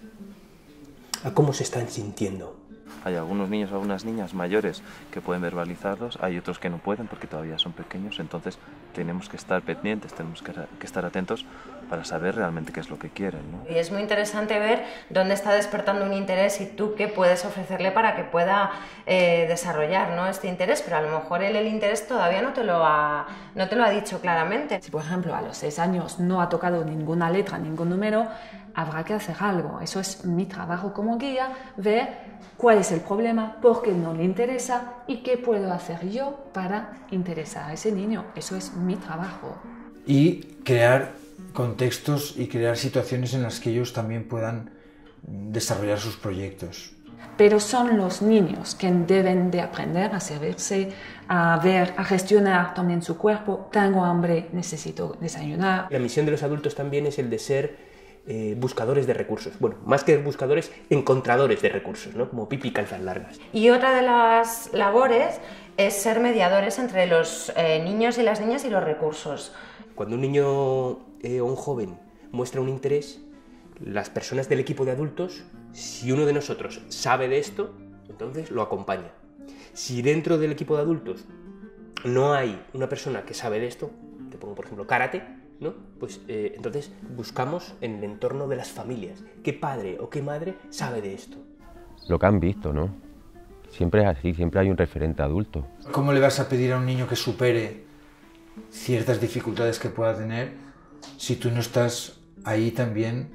a cómo se están sintiendo. Hay algunos niños, algunas niñas mayores que pueden verbalizarlos, hay otros que no pueden porque todavía son pequeños, entonces tenemos que estar pendientes, tenemos que estar atentos para saber realmente qué es lo que quieren, ¿no? Y es muy interesante ver dónde está despertando un interés y tú qué puedes ofrecerle para que pueda desarrollar, ¿no?, este interés, pero a lo mejor él el interés todavía no te lo ha dicho claramente. Si por ejemplo a los 6 años no ha tocado ninguna letra, ningún número, habrá que hacer algo. Eso es mi trabajo como guía, ver cuál es el problema, por qué no le interesa y qué puedo hacer yo para interesar a ese niño. Eso es mi trabajo. Y crear contextos y crear situaciones en las que ellos también puedan desarrollar sus proyectos. Pero son los niños quienes deben de aprender a servirse, a ver, a gestionar también su cuerpo. Tengo hambre, necesito desayunar. La misión de los adultos también es el de ser buscadores de recursos. Bueno, más que buscadores, encontradores de recursos, ¿no? Como Pipi Calzas Largas. Y otra de las labores es ser mediadores entre los niños y las niñas y los recursos. Cuando un niño o un joven muestra un interés, las personas del equipo de adultos, si uno de nosotros sabe de esto, entonces lo acompaña. Si dentro del equipo de adultos no hay una persona que sabe de esto, te pongo por ejemplo karate, ¿no? Pues entonces buscamos en el entorno de las familias qué padre o qué madre sabe de esto. Lo que han visto, ¿no? Siempre es así, siempre hay un referente adulto. ¿Cómo le vas a pedir a un niño que supere ciertas dificultades que pueda tener si tú no estás ahí también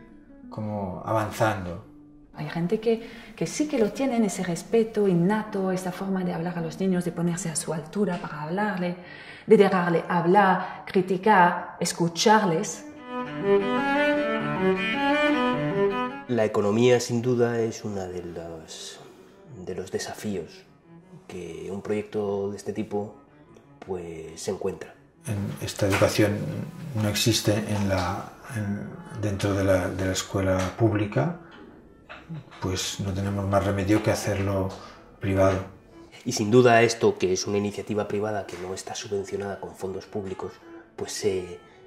como avanzando? Hay gente que sí que lo tienen, ese respeto innato, esta forma de hablar a los niños, de ponerse a su altura para hablarle, de dejarle hablar, criticar, escucharles. La economía, sin duda, es uno de los desafíos que un proyecto de este tipo pues, se encuentra. En esta educación no existe dentro de la escuela pública. pues no tenemos más remedio que hacerlo privado. Y sin duda esto, que es una iniciativa privada que no está subvencionada con fondos públicos, pues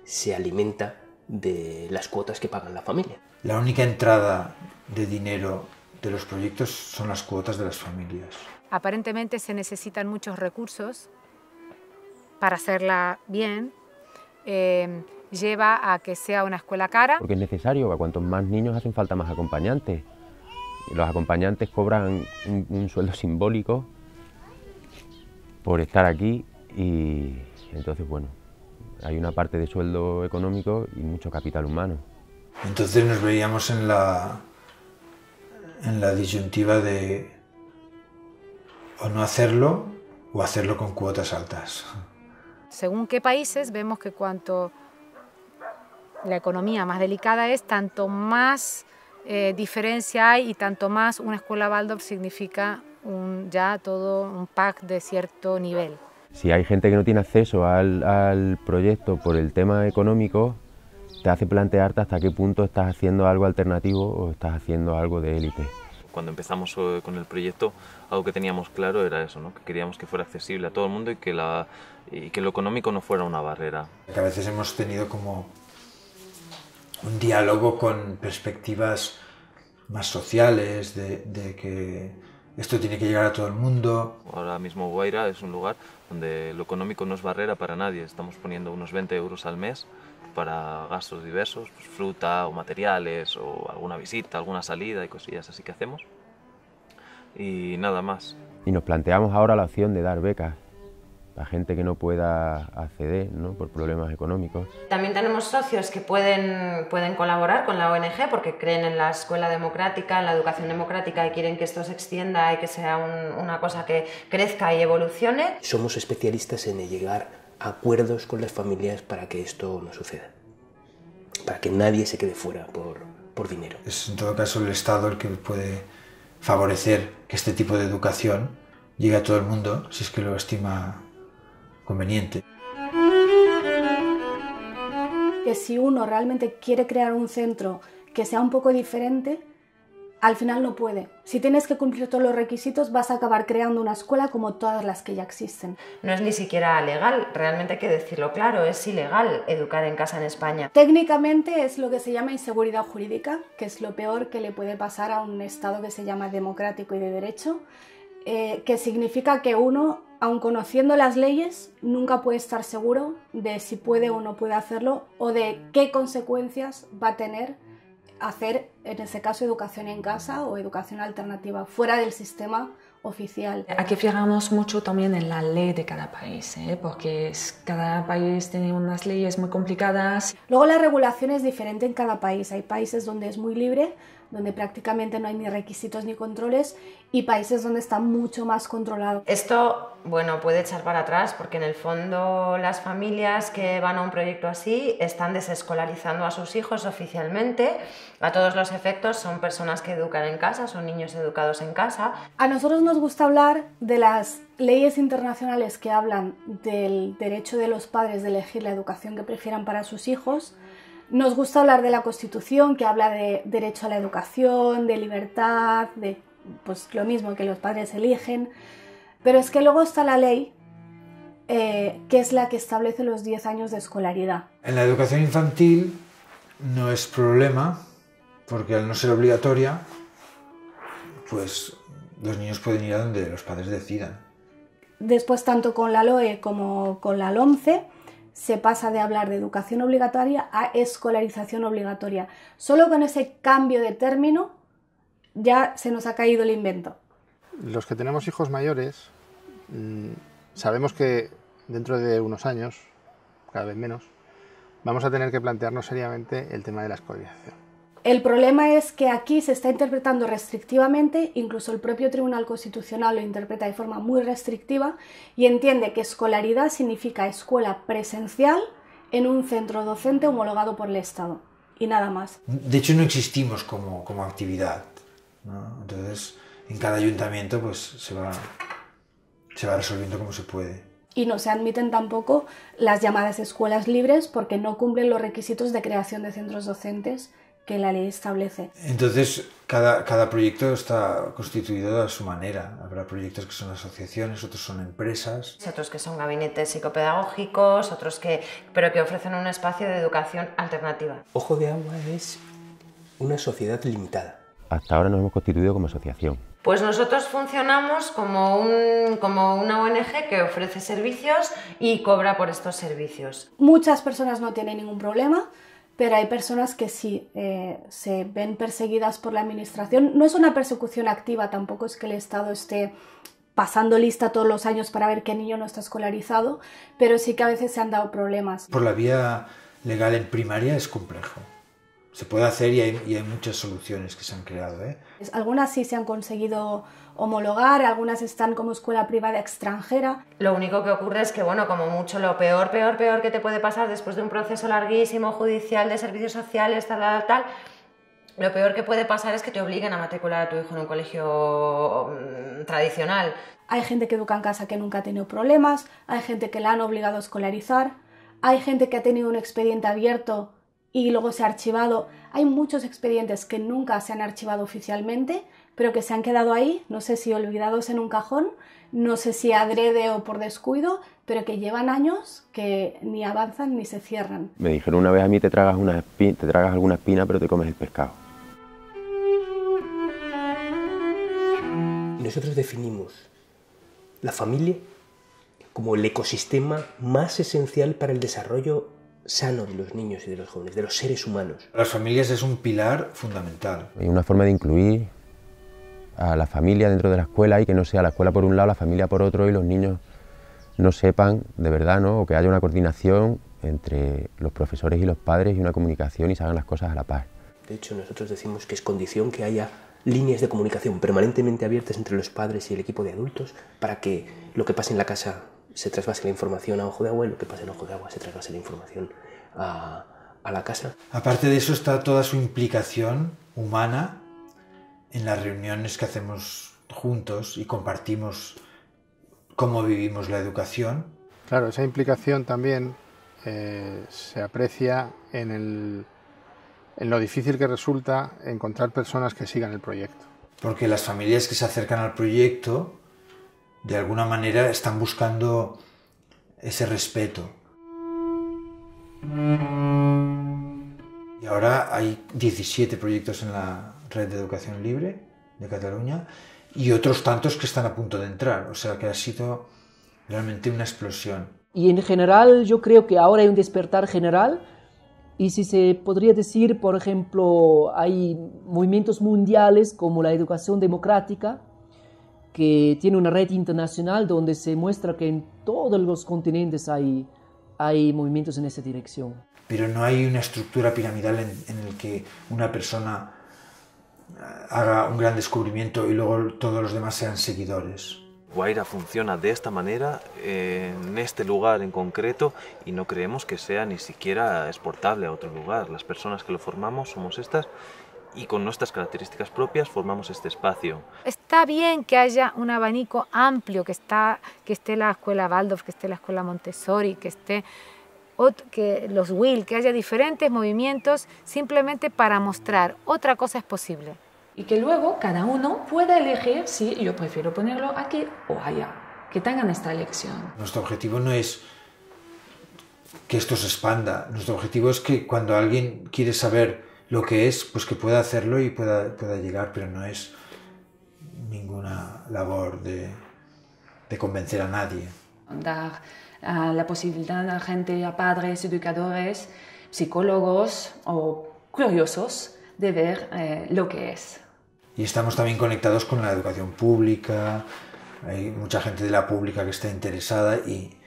se alimenta de las cuotas que pagan la familia. La única entrada de dinero de los proyectos son las cuotas de las familias. Aparentemente se necesitan muchos recursos para hacerla bien. Lleva a que sea una escuela cara. Porque es necesario, a cuantos más niños hacen falta más acompañantes. Los acompañantes cobran un sueldo simbólico por estar aquí y entonces, bueno, hay una parte de sueldo económico y mucho capital humano. Entonces nos veíamos en la disyuntiva de o no hacerlo o hacerlo con cuotas altas. Según qué países, vemos que cuanto la economía más delicada es, tanto más diferencia hay y tanto más una escuela Waldorf significa ya todo un pack de cierto nivel. Si hay gente que no tiene acceso al proyecto por el tema económico, te hace plantearte hasta qué punto estás haciendo algo alternativo o estás haciendo algo de élite. Cuando empezamos con el proyecto, algo que teníamos claro era eso, ¿no? Que queríamos que fuera accesible a todo el mundo y que lo económico no fuera una barrera. A veces hemos tenido como un diálogo con perspectivas más sociales, de que esto tiene que llegar a todo el mundo. Ahora mismo Waira es un lugar donde lo económico no es barrera para nadie. Estamos poniendo unos 20 euros al mes para gastos diversos, pues fruta o materiales o alguna visita, alguna salida y cosillas así que hacemos. Y nada más. Y nos planteamos ahora la opción de dar becas a gente que no pueda acceder, ¿no?, por problemas económicos. También tenemos socios que pueden colaborar con la ONG porque creen en la escuela democrática, en la educación democrática y quieren que esto se extienda y que sea una cosa que crezca y evolucione. Somos especialistas en llegar a acuerdos con las familias para que esto no suceda, para que nadie se quede fuera por dinero. Es en todo caso el Estado el que puede favorecer que este tipo de educación llegue a todo el mundo, si es que lo estima conveniente. Que si uno realmente quiere crear un centro que sea un poco diferente, al final no puede. Si tienes que cumplir todos los requisitos, vas a acabar creando una escuela como todas las que ya existen. No es ni siquiera legal, realmente hay que decirlo claro, es ilegal educar en casa en España. Técnicamente es lo que se llama inseguridad jurídica, que es lo peor que le puede pasar a un Estado que se llama democrático y de derecho, que significa que uno, aun conociendo las leyes, nunca puede estar seguro de si puede o no puede hacerlo o de qué consecuencias va a tener hacer, en ese caso, educación en casa o educación alternativa fuera del sistema oficial. Aquí fijamos mucho también en la ley de cada país, porque cada país tiene unas leyes muy complicadas. Luego la regulación es diferente en cada país. Hay países donde es muy libre, donde prácticamente no hay ni requisitos ni controles, y países donde está mucho más controlado. Esto, bueno, puede echar para atrás, porque en el fondo las familias que van a un proyecto así están desescolarizando a sus hijos oficialmente. A todos los efectos son personas que educan en casa, son niños educados en casa. A nosotros nos gusta hablar de las leyes internacionales que hablan del derecho de los padres de elegir la educación que prefieran para sus hijos. Nos gusta hablar de la Constitución, que habla de derecho a la educación, de libertad, de pues, lo mismo que los padres eligen. Pero es que luego está la ley, que es la que establece los 10 años de escolaridad. En la educación infantil no es problema, porque al no ser obligatoria, pues los niños pueden ir a donde los padres decidan. Después, tanto con la LOE como con la LOMCE, se pasa de hablar de educación obligatoria a escolarización obligatoria. Solo con ese cambio de término ya se nos ha caído el invento. Los que tenemos hijos mayores sabemos que dentro de unos años, cada vez menos, vamos a tener que plantearnos seriamente el tema de la escolarización. El problema es que aquí se está interpretando restrictivamente, incluso el propio Tribunal Constitucional lo interpreta de forma muy restrictiva y entiende que escolaridad significa escuela presencial en un centro docente homologado por el Estado y nada más. De hecho no existimos como actividad, ¿no? Entonces en cada ayuntamiento pues, se va resolviendo como se puede. Y no se admiten tampoco las llamadas escuelas libres porque no cumplen los requisitos de creación de centros docentes que la ley establece. Entonces, cada proyecto está constituido a su manera. Habrá proyectos que son asociaciones, otros son empresas. Otros que son gabinetes psicopedagógicos, otros pero que ofrecen un espacio de educación alternativa. Ojo de Agua es una sociedad limitada. Hasta ahora nos hemos constituido como asociación. Pues nosotros funcionamos como una ONG que ofrece servicios y cobra por estos servicios. Muchas personas no tienen ningún problema, pero hay personas que sí se ven perseguidas por la administración. No es una persecución activa, tampoco es que el Estado esté pasando lista todos los años para ver qué niño no está escolarizado, pero sí que a veces se han dado problemas. Por la vía legal en primaria es complejo. Se puede hacer y hay muchas soluciones que se han creado, ¿eh? Algunas sí se han conseguido homologar, algunas están como escuela privada extranjera. Lo único que ocurre es que, bueno, como mucho, lo peor que te puede pasar después de un proceso larguísimo judicial de servicios sociales, tal, lo peor que puede pasar es que te obliguen a matricular a tu hijo en un colegio tradicional. Hay gente que educa en casa que nunca ha tenido problemas, hay gente que la han obligado a escolarizar, hay gente que ha tenido un expediente abierto y luego se ha archivado. Hay muchos expedientes que nunca se han archivado oficialmente, pero que se han quedado ahí, no sé si olvidados en un cajón, no sé si adrede o por descuido, pero que llevan años que ni avanzan ni se cierran. Me dijeron una vez a mí, te tragas alguna espina, pero te comes el pescado. Nosotros definimos la familia como el ecosistema más esencial para el desarrollo sano de los niños y de los jóvenes, de los seres humanos. Las familias es un pilar fundamental. Hay una forma de incluir a la familia dentro de la escuela y que no sea la escuela por un lado, la familia por otro, y los niños no sepan de verdad, ¿no? O que haya una coordinación entre los profesores y los padres y una comunicación y se hagan las cosas a la par. De hecho, nosotros decimos que es condición que haya líneas de comunicación permanentemente abiertas entre los padres y el equipo de adultos para que lo que pase en la casa se trasvase la información a Ojo de Agua y lo que pasa en Ojo de Agua se trasvase la información a la casa. Aparte de eso está toda su implicación humana en las reuniones que hacemos juntos y compartimos cómo vivimos la educación. Claro, esa implicación también se aprecia en lo difícil que resulta encontrar personas que sigan el proyecto. Porque las familias que se acercan al proyecto de alguna manera están buscando ese respeto. Y ahora hay 17 proyectos en la Red de Educación Libre de Cataluña y otros tantos que están a punto de entrar, o sea que ha sido realmente una explosión. Y en general yo creo que ahora hay un despertar general y si se podría decir, por ejemplo, hay movimientos mundiales como la educación democrática, que tiene una red internacional donde se muestra que en todos los continentes hay movimientos en esa dirección. Pero no hay una estructura piramidal en la que una persona haga un gran descubrimiento y luego todos los demás sean seguidores. Waira funciona de esta manera, en este lugar en concreto, y no creemos que sea ni siquiera exportable a otro lugar. Las personas que lo formamos somos estas, y con nuestras características propias formamos este espacio. Está bien que haya un abanico amplio, que esté la escuela Waldorf, que esté la escuela Montessori, que los Will, que haya diferentes movimientos simplemente para mostrar otra cosa es posible. Y que luego cada uno pueda elegir si yo prefiero ponerlo aquí o allá, que tengan esta elección. Nuestro objetivo no es que esto se expanda, nuestro objetivo es que cuando alguien quiere saber lo que es, pues que pueda hacerlo y pueda llegar, pero no es ninguna labor de convencer a nadie. Dar la posibilidad a gente, a padres, educadores, psicólogos o curiosos de ver lo que es. Y estamos también conectados con la educación pública, hay mucha gente de la pública que está interesada y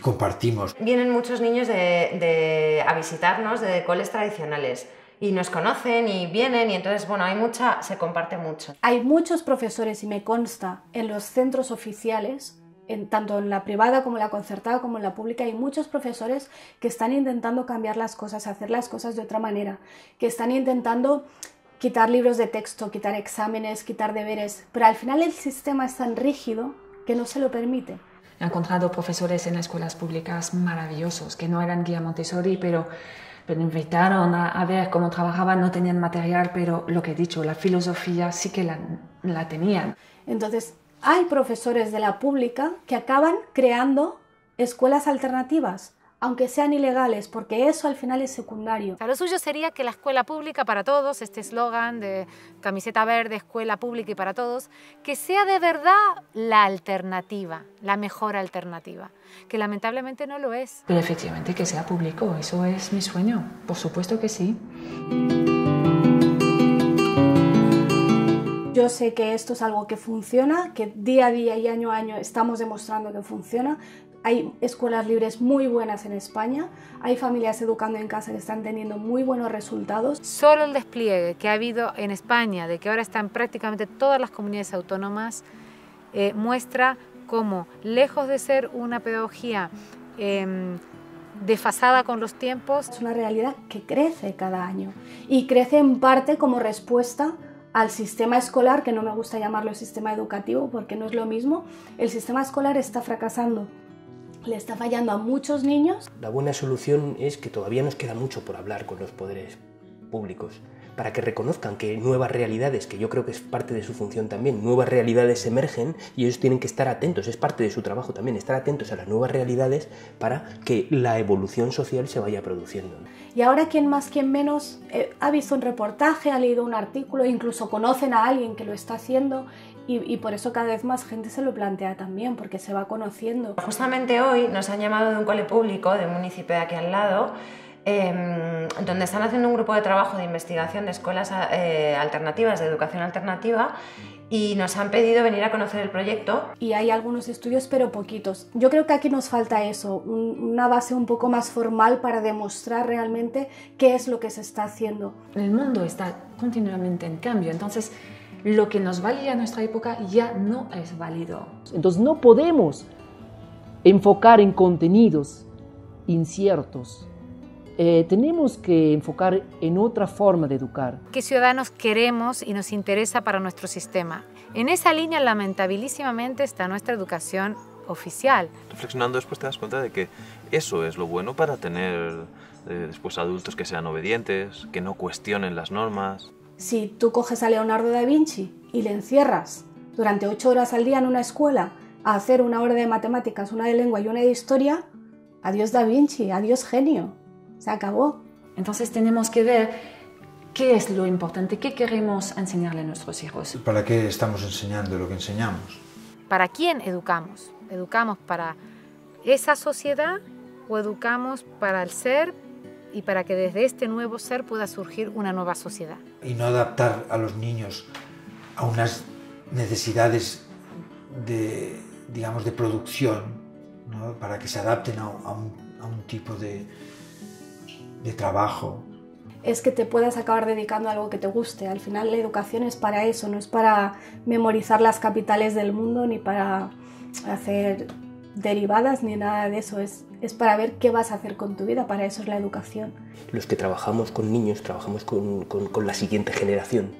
compartimos. Vienen muchos niños a visitarnos de coles tradicionales, y nos conocen y vienen y entonces, bueno, se comparte mucho. Hay muchos profesores, y me consta, en los centros oficiales, tanto en la privada como en la concertada como en la pública, hay muchos profesores que están intentando cambiar las cosas, hacer las cosas de otra manera, que están intentando quitar libros de texto, quitar exámenes, quitar deberes, pero al final el sistema es tan rígido que no se lo permite. He encontrado profesores en escuelas públicas maravillosos, que no eran guía Montessori, pero pero invitaron a ver cómo trabajaban, no tenían material, pero lo que he dicho, la filosofía sí que la tenían. Entonces, hay profesores de la pública que acaban creando escuelas alternativas, aunque sean ilegales, porque eso al final es secundario. Lo suyo sería que la escuela pública para todos, este eslogan de camiseta verde, escuela pública y para todos, que sea de verdad la alternativa, la mejor alternativa, que lamentablemente no lo es. Pero efectivamente que sea público, eso es mi sueño, por supuesto que sí. Yo sé que esto es algo que funciona, que día a día y año a año estamos demostrando que funciona. Hay escuelas libres muy buenas en España, hay familias educando en casa que están teniendo muy buenos resultados. Solo el despliegue que ha habido en España, de que ahora están prácticamente todas las comunidades autónomas, muestra cómo, lejos de ser una pedagogía desfasada con los tiempos... Es una realidad que crece cada año y crece en parte como respuesta al sistema escolar, que no me gusta llamarlo sistema educativo porque no es lo mismo. El sistema escolar está fracasando, le está fallando a muchos niños. La buena solución es que todavía nos queda mucho por hablar con los poderes públicos, para que reconozcan que nuevas realidades, que yo creo que es parte de su función también, nuevas realidades emergen y ellos tienen que estar atentos, es parte de su trabajo también, estar atentos a las nuevas realidades para que la evolución social se vaya produciendo. Y ahora quien más, quien menos, ha visto un reportaje, ha leído un artículo, incluso conocen a alguien que lo está haciendo y por eso cada vez más gente se lo plantea también, porque se va conociendo. Justamente hoy nos han llamado de un cole público, de un municipio de aquí al lado, donde están haciendo un grupo de trabajo de investigación de escuelas alternativas, de educación alternativa, y nos han pedido venir a conocer el proyecto. Y hay algunos estudios, pero poquitos. Yo creo que aquí nos falta eso, una base un poco más formal para demostrar realmente qué es lo que se está haciendo. El mundo está continuamente en cambio, entonces lo que nos valía en nuestra época ya no es válido. Entonces no podemos enfocar en contenidos inciertos. Tenemos que enfocar en otra forma de educar. ¿Qué ciudadanos queremos y nos interesa para nuestro sistema? En esa línea, lamentabilísimamente, está nuestra educación oficial. Reflexionando después te das cuenta de que eso es lo bueno para tener después adultos que sean obedientes, que no cuestionen las normas. Si tú coges a Leonardo da Vinci y le encierras durante 8 horas al día en una escuela a hacer 1 hora de matemáticas, 1 de lengua y 1 de historia, adiós da Vinci, adiós genio. Se acabó. Entonces tenemos que ver qué es lo importante, qué queremos enseñarle a nuestros hijos. ¿Para qué estamos enseñando lo que enseñamos? ¿Para quién educamos? ¿Educamos para esa sociedad o educamos para el ser y para que desde este nuevo ser pueda surgir una nueva sociedad? Y no adaptar a los niños a unas necesidades de, digamos, de producción, ¿no? Para que se adapten a un tipo de trabajo. Es que te puedas acabar dedicando a algo que te guste. Al final la educación es para eso, no es para memorizar las capitales del mundo ni para hacer derivadas ni nada de eso. Es para ver qué vas a hacer con tu vida, para eso es la educación. Los que trabajamos con niños trabajamos con la siguiente generación.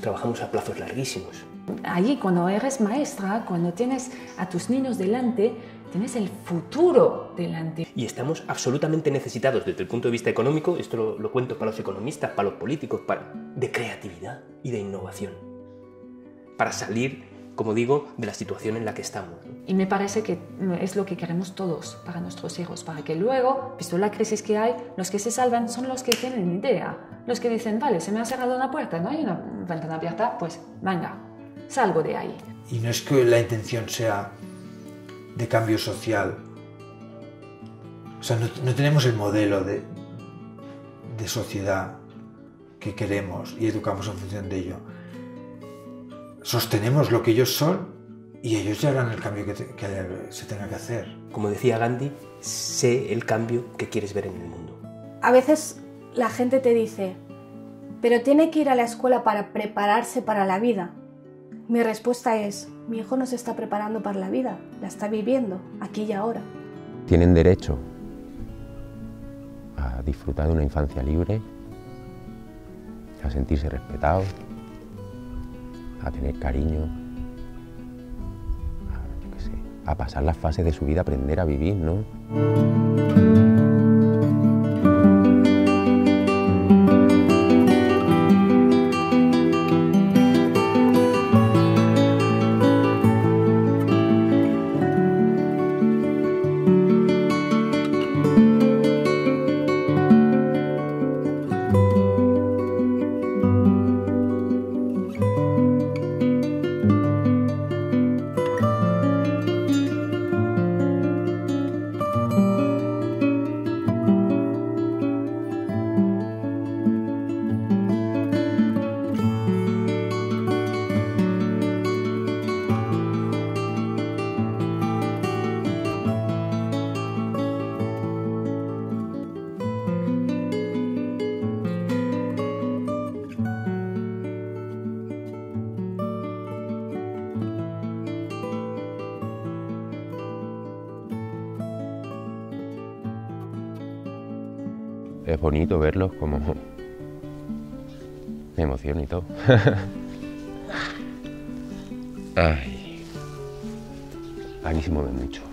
Trabajamos a plazos larguísimos. Allí cuando eres maestra, cuando tienes a tus niños delante, tienes el futuro delante. Y estamos absolutamente necesitados desde el punto de vista económico, esto lo cuento para los economistas, para los políticos, de creatividad y de innovación. Para salir, como digo, de la situación en la que estamos. Y me parece que es lo que queremos todos para nuestros hijos, para que luego, visto la crisis que hay, los que se salvan son los que tienen idea, los que dicen, vale, se me ha cerrado una puerta, no hay una ventana abierta, pues venga, salgo de ahí. Y no es que la intención sea de cambio social. O sea, no tenemos el modelo de sociedad que queremos y educamos en función de ello. Sostenemos lo que ellos son y ellos ya harán el cambio que se tenga que hacer. Como decía Gandhi, sé el cambio que quieres ver en el mundo. A veces la gente te dice, pero tiene que ir a la escuela para prepararse para la vida. Mi respuesta es, mi hijo no se está preparando para la vida, la está viviendo, aquí y ahora. Tienen derecho a disfrutar de una infancia libre, a sentirse respetados, a tener cariño, a pasar las fases de su vida, aprender a vivir, ¿no? es bonito verlos como... Me emociona y todo. Ay, a mí se mueve mucho.